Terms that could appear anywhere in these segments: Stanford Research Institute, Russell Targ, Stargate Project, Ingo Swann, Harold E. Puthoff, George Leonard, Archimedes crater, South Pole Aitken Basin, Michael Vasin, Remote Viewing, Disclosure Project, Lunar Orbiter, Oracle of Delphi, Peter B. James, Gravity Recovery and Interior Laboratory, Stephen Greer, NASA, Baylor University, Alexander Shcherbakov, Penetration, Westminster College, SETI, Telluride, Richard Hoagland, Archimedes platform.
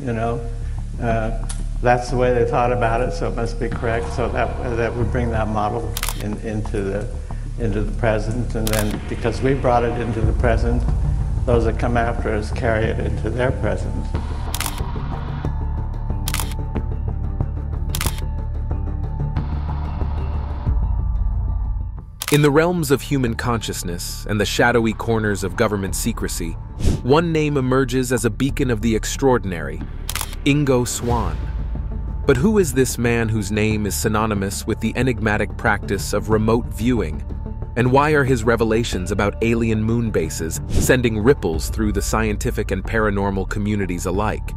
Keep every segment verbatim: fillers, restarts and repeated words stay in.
you know. Uh, that's the way they thought about it, so it must be correct. So that, that would bring that model in, into, the, into the present. And then because we brought it into the present, those that come after us carry it into their present. In the realms of human consciousness and the shadowy corners of government secrecy, one name emerges as a beacon of the extraordinary, Ingo Swann. But who is this man whose name is synonymous with the enigmatic practice of remote viewing? And why are his revelations about alien moon bases sending ripples through the scientific and paranormal communities alike?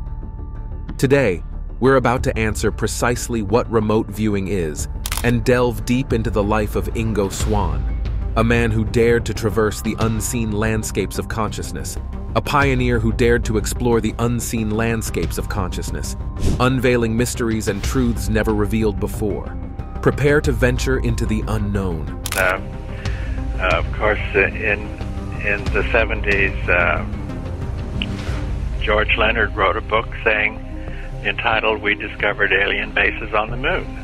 Today, we're about to answer precisely what remote viewing is and delve deep into the life of Ingo Swann, a man who dared to traverse the unseen landscapes of consciousness, a pioneer who dared to explore the unseen landscapes of consciousness, unveiling mysteries and truths never revealed before. Prepare to venture into the unknown. Uh, uh, of course, uh, in, in the seventies, uh, George Leonard wrote a book saying, entitled, "We Discovered Alien Bases on the Moon."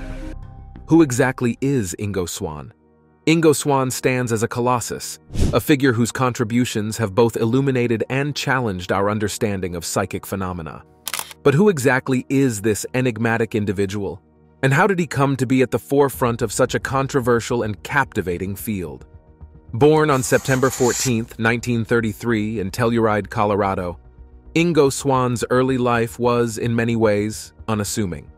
Who exactly is Ingo Swann? Ingo Swann stands as a colossus, a figure whose contributions have both illuminated and challenged our understanding of psychic phenomena. But who exactly is this enigmatic individual? And how did he come to be at the forefront of such a controversial and captivating field? Born on September fourteenth, nineteen thirty-three in Telluride, Colorado, Ingo Swann's early life was, in many ways, unassuming.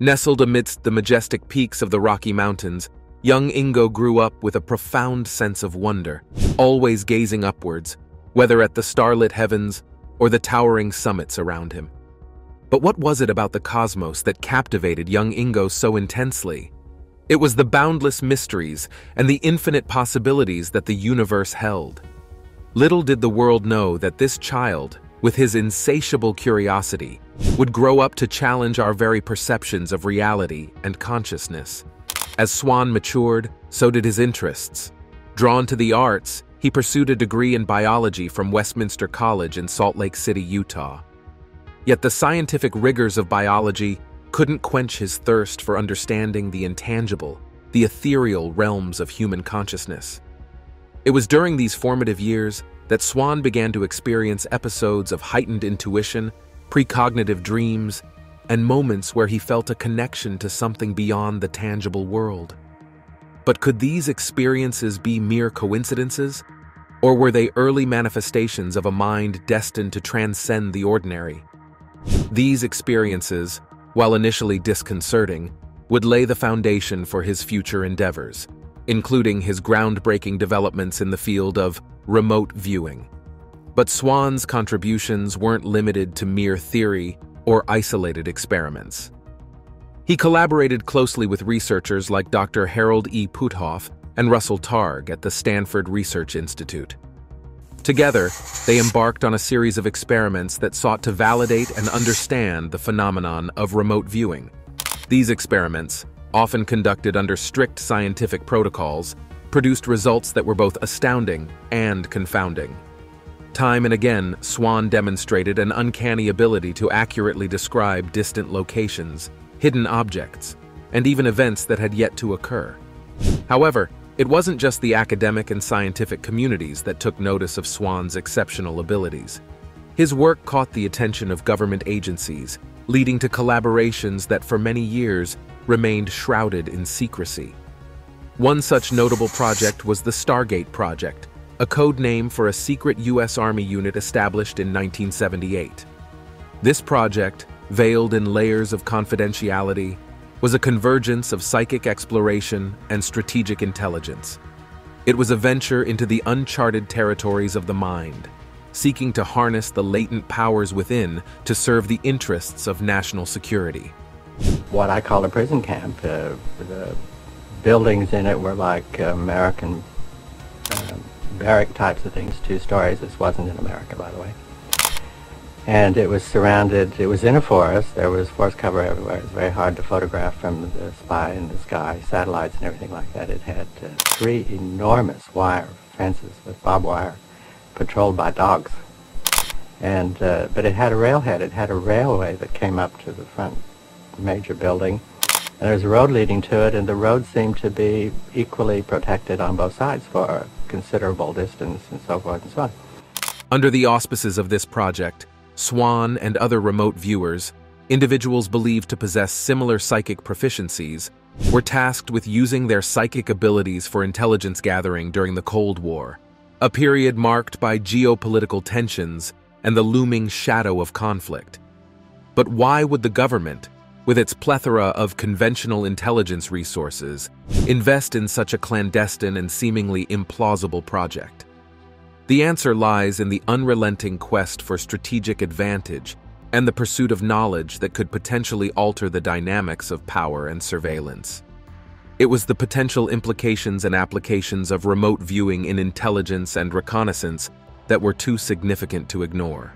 Nestled amidst the majestic peaks of the Rocky Mountains, young Ingo grew up with a profound sense of wonder, always gazing upwards, whether at the starlit heavens or the towering summits around him. But what was it about the cosmos that captivated young Ingo so intensely? It was the boundless mysteries and the infinite possibilities that the universe held. Little did the world know that this child, with his insatiable curiosity, would grow up to challenge our very perceptions of reality and consciousness. As Swann matured, so did his interests. Drawn to the arts, he pursued a degree in biology from Westminster College in Salt Lake City, Utah. Yet the scientific rigors of biology couldn't quench his thirst for understanding the intangible, the ethereal realms of human consciousness. It was during these formative years that Swann began to experience episodes of heightened intuition, precognitive dreams, and moments where he felt a connection to something beyond the tangible world. But could these experiences be mere coincidences, or were they early manifestations of a mind destined to transcend the ordinary? These experiences, while initially disconcerting, would lay the foundation for his future endeavors, including his groundbreaking developments in the field of remote viewing. But Swann's contributions weren't limited to mere theory or isolated experiments. He collaborated closely with researchers like Doctor Harold E. Puthoff and Russell Targ at the Stanford Research Institute. Together, they embarked on a series of experiments that sought to validate and understand the phenomenon of remote viewing. These experiments, often conducted under strict scientific protocols, produced results that were both astounding and confounding. Time and again, Swann demonstrated an uncanny ability to accurately describe distant locations, hidden objects, and even events that had yet to occur. However, it wasn't just the academic and scientific communities that took notice of Swann's exceptional abilities. His work caught the attention of government agencies, leading to collaborations that for many years remained shrouded in secrecy. One such notable project was the Stargate Project, a code name for a secret U S Army unit established in nineteen seventy-eight. This project, veiled in layers of confidentiality, was a convergence of psychic exploration and strategic intelligence. It was a venture into the uncharted territories of the mind, seeking to harness the latent powers within to serve the interests of national security. What I call a prison camp, uh, the buildings in it were like American um, barrack types of things, two stories. This wasn't in America, by the way. And it was surrounded, it was in a forest, there was forest cover everywhere. It was very hard to photograph from the spy in the sky, satellites and everything like that. It had uh, three enormous wire fences with barbed wire patrolled by dogs. And uh, but it had a railhead. It had a railway that came up to the front major building, and there was a road leading to it, and the road seemed to be equally protected on both sides for a considerable distance, and so forth and so on. Under the auspices of this project, Swann and other remote viewers, individuals believed to possess similar psychic proficiencies, were tasked with using their psychic abilities for intelligence gathering during the Cold War, a period marked by geopolitical tensions and the looming shadow of conflict. But why would the government, with its plethora of conventional intelligence resources, invest in such a clandestine and seemingly implausible project? The answer lies in the unrelenting quest for strategic advantage and the pursuit of knowledge that could potentially alter the dynamics of power and surveillance. It was the potential implications and applications of remote viewing in intelligence and reconnaissance that were too significant to ignore.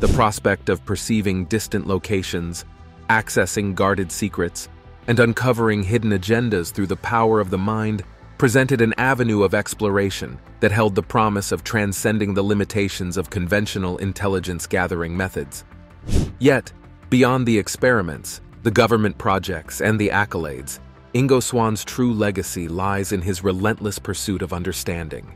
The prospect of perceiving distant locations, accessing guarded secrets, and uncovering hidden agendas through the power of the mind presented an avenue of exploration that held the promise of transcending the limitations of conventional intelligence-gathering methods. Yet, beyond the experiments, the government projects, and the accolades, Ingo Swann's true legacy lies in his relentless pursuit of understanding.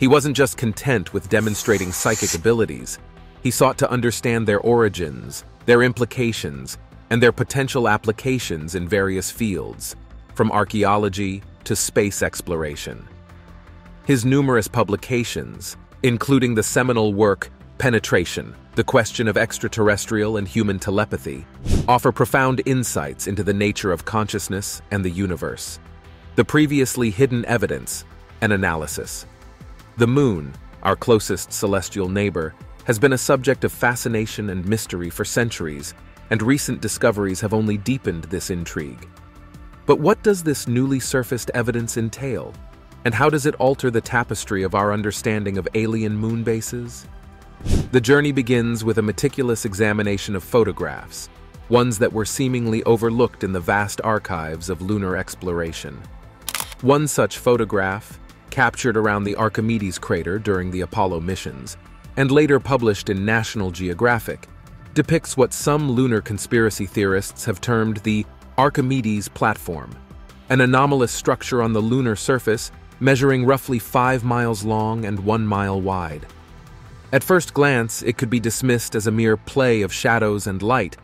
He wasn't just content with demonstrating psychic abilities, he sought to understand their origins, their implications, and their potential applications in various fields, from archaeology to space exploration. His numerous publications, including the seminal work Penetration, The Question of Extraterrestrial and Human Telepathy, offer profound insights into the nature of consciousness and the universe, the previously hidden evidence and analysis. The moon, our closest celestial neighbor, has been a subject of fascination and mystery for centuries, and recent discoveries have only deepened this intrigue. But what does this newly surfaced evidence entail, and how does it alter the tapestry of our understanding of alien moon bases? The journey begins with a meticulous examination of photographs, ones that were seemingly overlooked in the vast archives of lunar exploration. One such photograph, captured around the Archimedes crater during the Apollo missions, and later published in National Geographic, depicts what some lunar conspiracy theorists have termed the Archimedes platform, an anomalous structure on the lunar surface measuring roughly five miles long and one mile wide. At first glance, it could be dismissed as a mere play of shadows and light,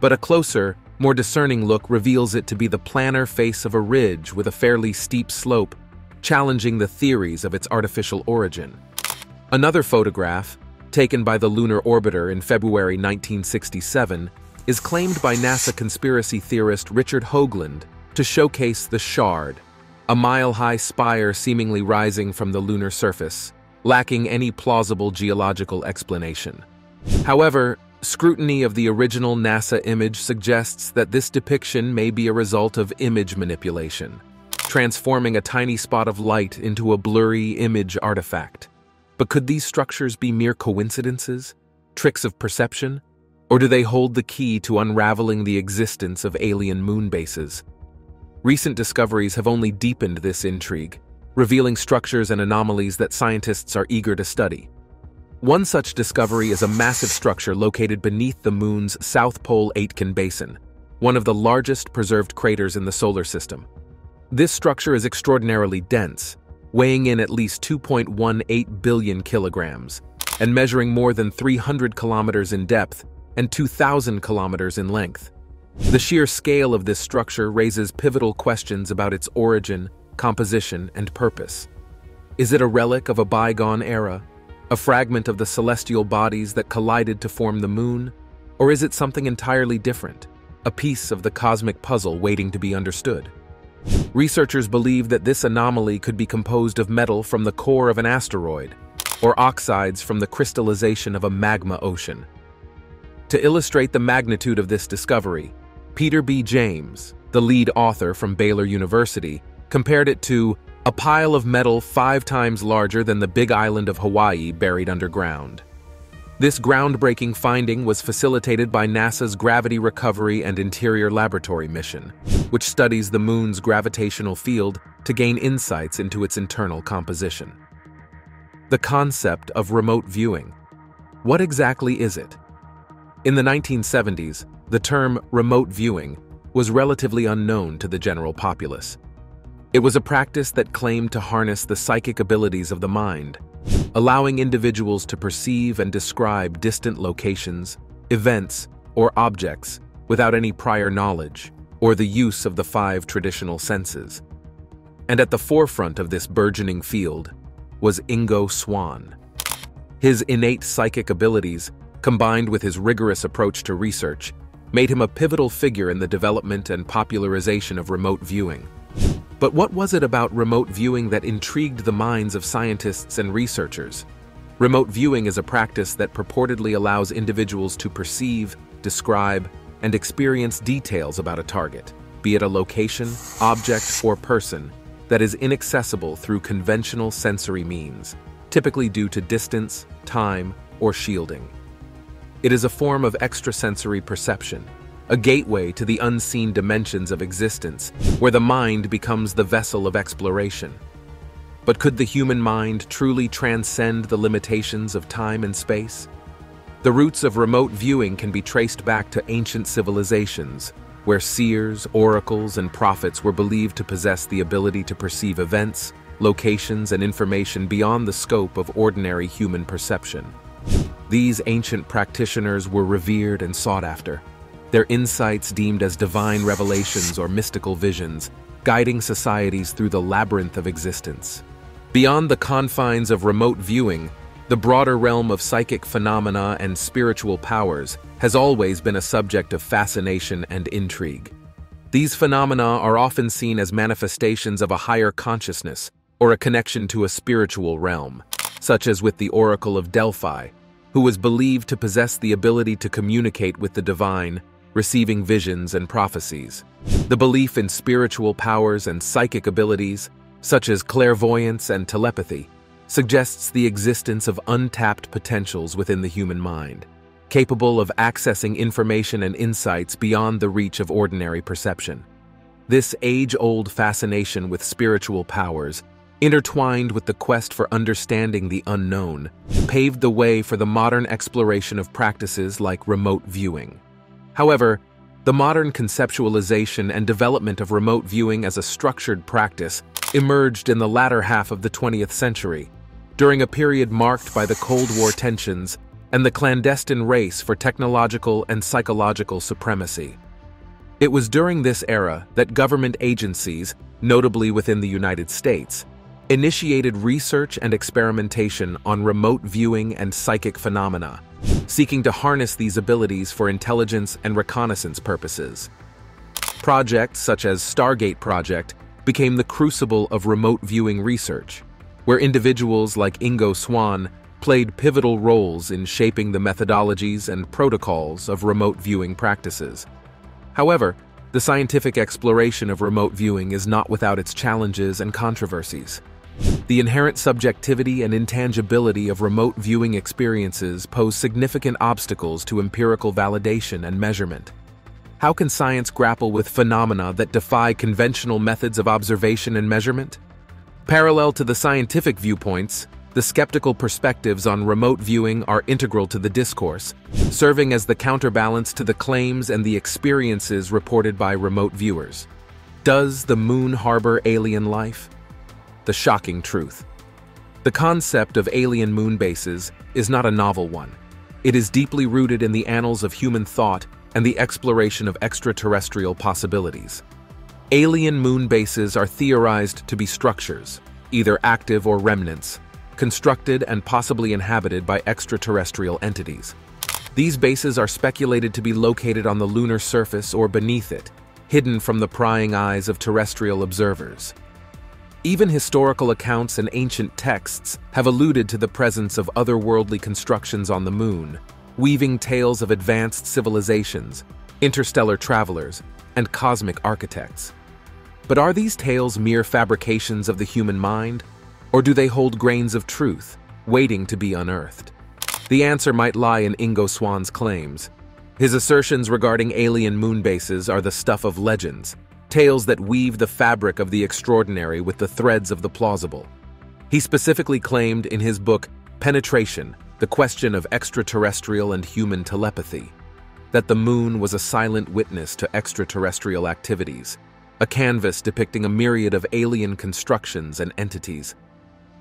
but a closer, more discerning look reveals it to be the planar face of a ridge with a fairly steep slope, challenging the theories of its artificial origin. Another photograph, taken by the Lunar Orbiter in February nineteen sixty-seven, is claimed by NASA conspiracy theorist Richard Hoagland to showcase the Shard, a mile-high spire seemingly rising from the lunar surface, lacking any plausible geological explanation. However, scrutiny of the original NASA image suggests that this depiction may be a result of image manipulation, transforming a tiny spot of light into a blurry image artifact. But could these structures be mere coincidences, tricks of perception, or do they hold the key to unraveling the existence of alien moon bases? Recent discoveries have only deepened this intrigue, revealing structures and anomalies that scientists are eager to study. One such discovery is a massive structure located beneath the moon's South Pole Aitken Basin, one of the largest preserved craters in the solar system. This structure is extraordinarily dense, weighing in at least two point one eight billion kilograms and measuring more than three hundred kilometers in depth and two thousand kilometers in length. The sheer scale of this structure raises pivotal questions about its origin, composition, and purpose. Is it a relic of a bygone era, a fragment of the celestial bodies that collided to form the moon, or is it something entirely different, a piece of the cosmic puzzle waiting to be understood? Researchers believe that this anomaly could be composed of metal from the core of an asteroid, or oxides from the crystallization of a magma ocean. To illustrate the magnitude of this discovery, Peter B. James, the lead author from Baylor University, compared it to a pile of metal five times larger than the big island of Hawaii buried underground. This groundbreaking finding was facilitated by NASA's Gravity Recovery and Interior Laboratory mission, which studies the moon's gravitational field to gain insights into its internal composition. The concept of remote viewing. What exactly is it? In the nineteen seventies, the term remote viewing was relatively unknown to the general populace. It was a practice that claimed to harness the psychic abilities of the mind, allowing individuals to perceive and describe distant locations, events, or objects without any prior knowledge or the use of the five traditional senses. And at the forefront of this burgeoning field was Ingo Swann. His innate psychic abilities, combined with his rigorous approach to research, made him a pivotal figure in the development and popularization of remote viewing. But what was it about remote viewing that intrigued the minds of scientists and researchers? Remote viewing is a practice that purportedly allows individuals to perceive, describe, and experience details about a target, be it a location, object, or person, that is inaccessible through conventional sensory means, typically due to distance, time, or shielding. It is a form of extrasensory perception, a gateway to the unseen dimensions of existence, where the mind becomes the vessel of exploration. But could the human mind truly transcend the limitations of time and space? The roots of remote viewing can be traced back to ancient civilizations, where seers, oracles, and prophets were believed to possess the ability to perceive events, locations, and information beyond the scope of ordinary human perception. These ancient practitioners were revered and sought after, their insights deemed as divine revelations or mystical visions, guiding societies through the labyrinth of existence. Beyond the confines of remote viewing, the broader realm of psychic phenomena and spiritual powers has always been a subject of fascination and intrigue. These phenomena are often seen as manifestations of a higher consciousness or a connection to a spiritual realm, such as with the Oracle of Delphi, who was believed to possess the ability to communicate with the divine, receiving visions and prophecies. The belief in spiritual powers and psychic abilities, such as clairvoyance and telepathy, suggests the existence of untapped potentials within the human mind, capable of accessing information and insights beyond the reach of ordinary perception. This age-old fascination with spiritual powers, intertwined with the quest for understanding the unknown, paved the way for the modern exploration of practices like remote viewing. However, the modern conceptualization and development of remote viewing as a structured practice emerged in the latter half of the twentieth century, during a period marked by the Cold War tensions and the clandestine race for technological and psychological supremacy. It was during this era that government agencies, notably within the United States, initiated research and experimentation on remote viewing and psychic phenomena, seeking to harness these abilities for intelligence and reconnaissance purposes. Projects such as Stargate Project became the crucible of remote viewing research, where individuals like Ingo Swann played pivotal roles in shaping the methodologies and protocols of remote viewing practices. However, the scientific exploration of remote viewing is not without its challenges and controversies. The inherent subjectivity and intangibility of remote viewing experiences pose significant obstacles to empirical validation and measurement. How can science grapple with phenomena that defy conventional methods of observation and measurement? Parallel to the scientific viewpoints, the skeptical perspectives on remote viewing are integral to the discourse, serving as the counterbalance to the claims and the experiences reported by remote viewers. Does the moon harbor alien life? The shocking truth. The concept of alien moon bases is not a novel one. It is deeply rooted in the annals of human thought and the exploration of extraterrestrial possibilities. Alien moon bases are theorized to be structures, either active or remnants, constructed and possibly inhabited by extraterrestrial entities. These bases are speculated to be located on the lunar surface or beneath it, hidden from the prying eyes of terrestrial observers. Even historical accounts and ancient texts have alluded to the presence of otherworldly constructions on the moon, weaving tales of advanced civilizations, interstellar travelers, and cosmic architects. But are these tales mere fabrications of the human mind, or do they hold grains of truth, waiting to be unearthed? The answer might lie in Ingo Swann's claims. His assertions regarding alien moon bases are the stuff of legends, tales that weave the fabric of the extraordinary with the threads of the plausible. He specifically claimed in his book, Penetration, the question of extraterrestrial and human telepathy, that the moon was a silent witness to extraterrestrial activities, a canvas depicting a myriad of alien constructions and entities.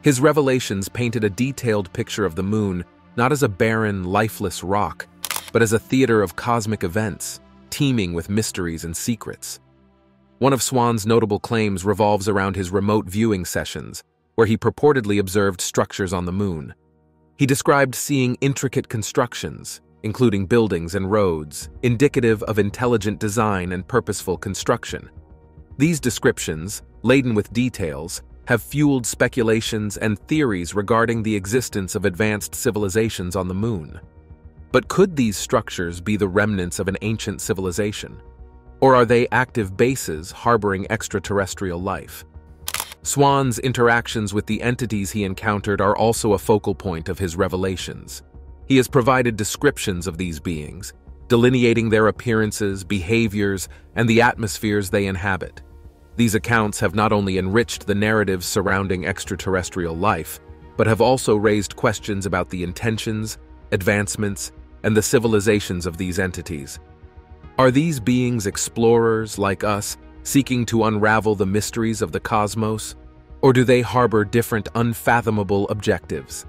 His revelations painted a detailed picture of the moon, not as a barren, lifeless rock, but as a theater of cosmic events, teeming with mysteries and secrets. One of Swann's notable claims revolves around his remote viewing sessions, where he purportedly observed structures on the moon. He described seeing intricate constructions, including buildings and roads, indicative of intelligent design and purposeful construction. These descriptions, laden with details, have fueled speculations and theories regarding the existence of advanced civilizations on the moon. But could these structures be the remnants of an ancient civilization? Or are they active bases harboring extraterrestrial life? Swann's interactions with the entities he encountered are also a focal point of his revelations. He has provided descriptions of these beings, delineating their appearances, behaviors, and the atmospheres they inhabit. These accounts have not only enriched the narratives surrounding extraterrestrial life, but have also raised questions about the intentions, advancements, and the civilizations of these entities. Are these beings explorers like us, seeking to unravel the mysteries of the cosmos, or do they harbor different unfathomable objectives?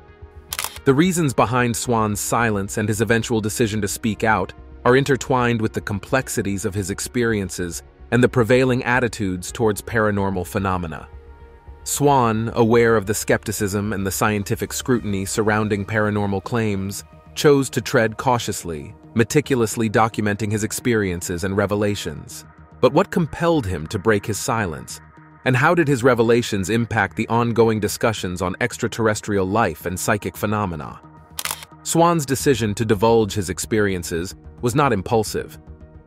The reasons behind Swann's silence and his eventual decision to speak out are intertwined with the complexities of his experiences and the prevailing attitudes towards paranormal phenomena. Swann, aware of the skepticism and the scientific scrutiny surrounding paranormal claims, chose to tread cautiously, meticulously documenting his experiences and revelations. But what compelled him to break his silence? And how did his revelations impact the ongoing discussions on extraterrestrial life and psychic phenomena? Swann's decision to divulge his experiences was not impulsive.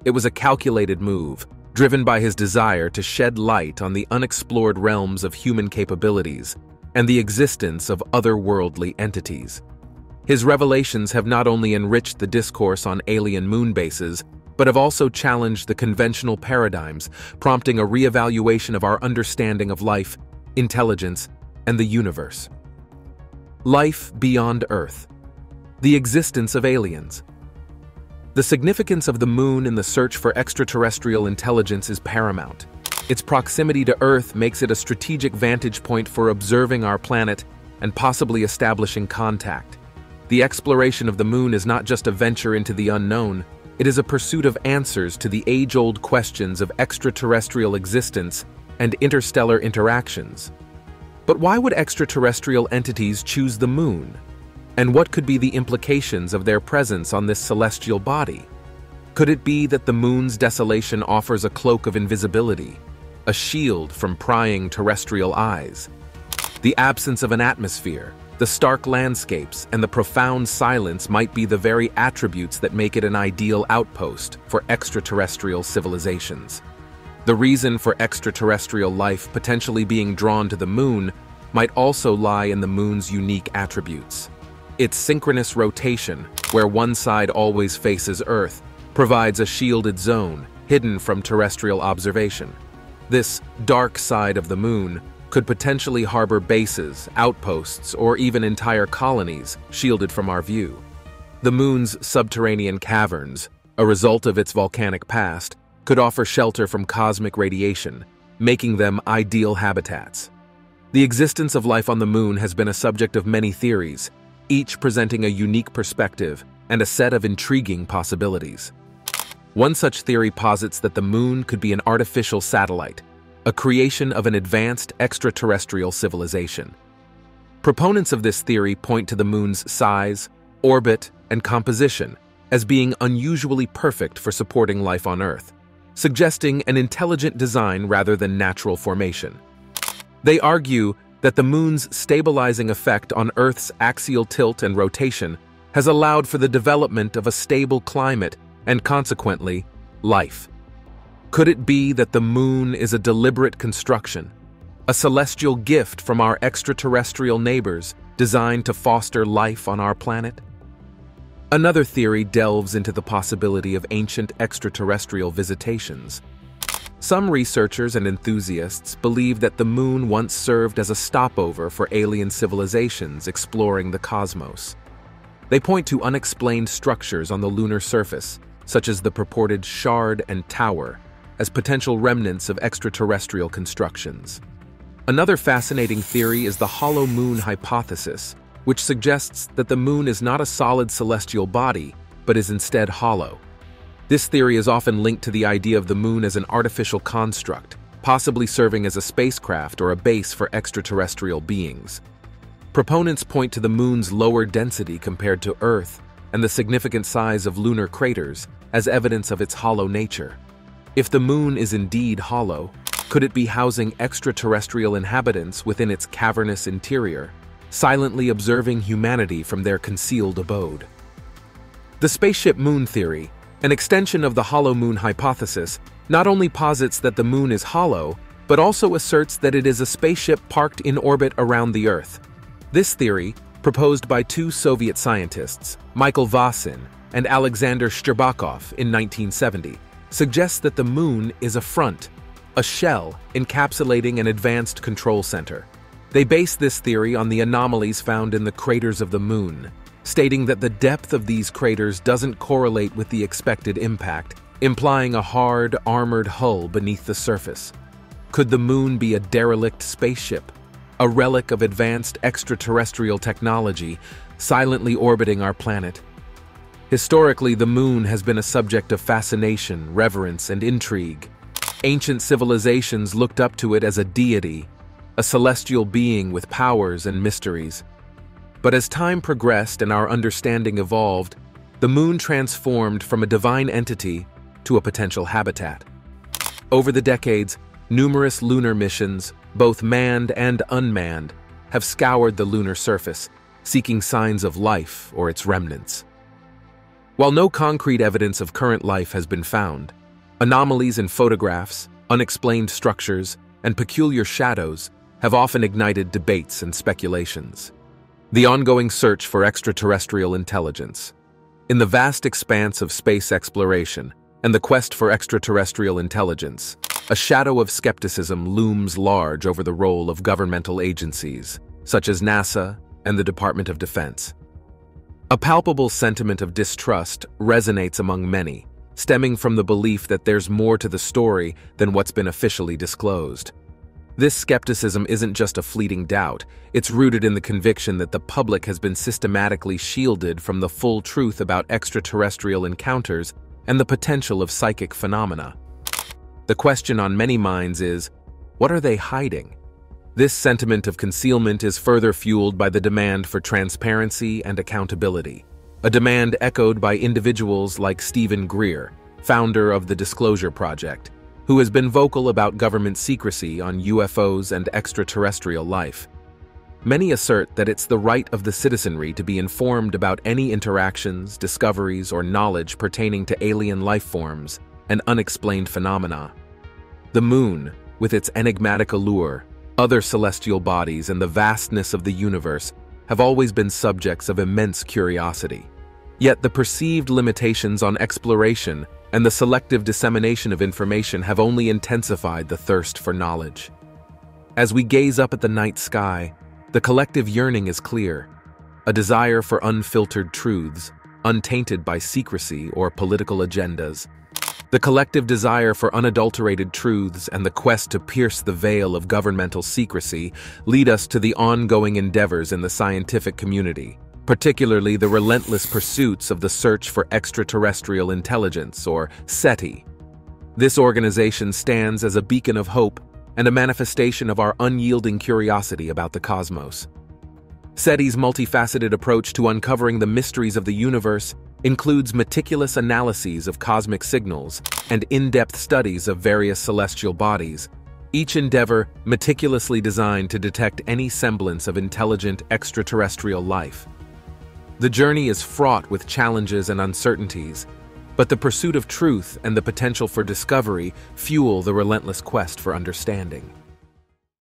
It was a calculated move, driven by his desire to shed light on the unexplored realms of human capabilities and the existence of otherworldly entities. His revelations have not only enriched the discourse on alien moon bases, but have also challenged the conventional paradigms, prompting a reevaluation of our understanding of life, intelligence, and the universe. Life beyond Earth. The existence of aliens. The significance of the moon in the search for extraterrestrial intelligence is paramount. Its proximity to Earth makes it a strategic vantage point for observing our planet and possibly establishing contact. The exploration of the moon is not just a venture into the unknown, it is a pursuit of answers to the age-old questions of extraterrestrial existence and interstellar interactions. But why would extraterrestrial entities choose the moon? And what could be the implications of their presence on this celestial body? Could it be that the moon's desolation offers a cloak of invisibility, a shield from prying terrestrial eyes? The absence of an atmosphere, the stark landscapes, and the profound silence might be the very attributes that make it an ideal outpost for extraterrestrial civilizations. The reason for extraterrestrial life potentially being drawn to the moon might also lie in the moon's unique attributes. Its synchronous rotation, where one side always faces Earth, provides a shielded zone hidden from terrestrial observation. This dark side of the moon could potentially harbor bases, outposts, or even entire colonies shielded from our view. The moon's subterranean caverns, a result of its volcanic past, could offer shelter from cosmic radiation, making them ideal habitats. The existence of life on the moon has been a subject of many theories, each presenting a unique perspective and a set of intriguing possibilities. One such theory posits that the moon could be an artificial satellite, a creation of an advanced extraterrestrial civilization. Proponents of this theory point to the moon's size, orbit, and composition as being unusually perfect for supporting life on Earth, suggesting an intelligent design rather than natural formation. They argue that the moon's stabilizing effect on Earth's axial tilt and rotation has allowed for the development of a stable climate and, consequently, life. Could it be that the moon is a deliberate construction, a celestial gift from our extraterrestrial neighbors designed to foster life on our planet? Another theory delves into the possibility of ancient extraterrestrial visitations. Some researchers and enthusiasts believe that the moon once served as a stopover for alien civilizations exploring the cosmos. They point to unexplained structures on the lunar surface, such as the purported shard and tower, as potential remnants of extraterrestrial constructions. Another fascinating theory is the hollow moon hypothesis, which suggests that the moon is not a solid celestial body, but is instead hollow. This theory is often linked to the idea of the moon as an artificial construct, possibly serving as a spacecraft or a base for extraterrestrial beings. Proponents point to the moon's lower density compared to Earth and the significant size of lunar craters as evidence of its hollow nature. If the moon is indeed hollow, could it be housing extraterrestrial inhabitants within its cavernous interior, silently observing humanity from their concealed abode? The spaceship moon theory, an extension of the hollow moon hypothesis, not only posits that the moon is hollow, but also asserts that it is a spaceship parked in orbit around the Earth. This theory, proposed by two Soviet scientists, Michael Vasin and Alexander Shcherbakov in nineteen seventy, suggests that the moon is a front, a shell encapsulating an advanced control center. They base this theory on the anomalies found in the craters of the moon, stating that the depth of these craters doesn't correlate with the expected impact, implying a hard, armored hull beneath the surface. Could the moon be a derelict spaceship, a relic of advanced extraterrestrial technology, silently orbiting our planet? Historically, the moon has been a subject of fascination, reverence, and intrigue. Ancient civilizations looked up to it as a deity, a celestial being with powers and mysteries. But as time progressed and our understanding evolved, the moon transformed from a divine entity to a potential habitat. Over the decades, numerous lunar missions, both manned and unmanned, have scoured the lunar surface, seeking signs of life or its remnants. While no concrete evidence of current life has been found, anomalies in photographs, unexplained structures, and peculiar shadows have often ignited debates and speculations. The ongoing search for extraterrestrial intelligence. In the vast expanse of space exploration and the quest for extraterrestrial intelligence, a shadow of skepticism looms large over the role of governmental agencies, such as NASA and the Department of Defense. A palpable sentiment of distrust resonates among many, stemming from the belief that there's more to the story than what's been officially disclosed. This skepticism isn't just a fleeting doubt, it's rooted in the conviction that the public has been systematically shielded from the full truth about extraterrestrial encounters and the potential of psychic phenomena. The question on many minds is, what are they hiding? This sentiment of concealment is further fueled by the demand for transparency and accountability, a demand echoed by individuals like Stephen Greer, founder of the Disclosure Project, who has been vocal about government secrecy on U F Os and extraterrestrial life. Many assert that it's the right of the citizenry to be informed about any interactions, discoveries, or knowledge pertaining to alien life forms and unexplained phenomena. The moon, with its enigmatic allure, other celestial bodies, and the vastness of the universe, have always been subjects of immense curiosity. Yet the perceived limitations on exploration and the selective dissemination of information have only intensified the thirst for knowledge. As we gaze up at the night sky, the collective yearning is clear, a desire for unfiltered truths, untainted by secrecy or political agendas. The collective desire for unadulterated truths and the quest to pierce the veil of governmental secrecy lead us to the ongoing endeavors in the scientific community, particularly the relentless pursuits of the search for extraterrestrial intelligence, or SETI. This organization stands as a beacon of hope and a manifestation of our unyielding curiosity about the cosmos. SETI's multifaceted approach to uncovering the mysteries of the universe includes meticulous analyses of cosmic signals and in-depth studies of various celestial bodies, each endeavor meticulously designed to detect any semblance of intelligent extraterrestrial life. The journey is fraught with challenges and uncertainties, but the pursuit of truth and the potential for discovery fuel the relentless quest for understanding.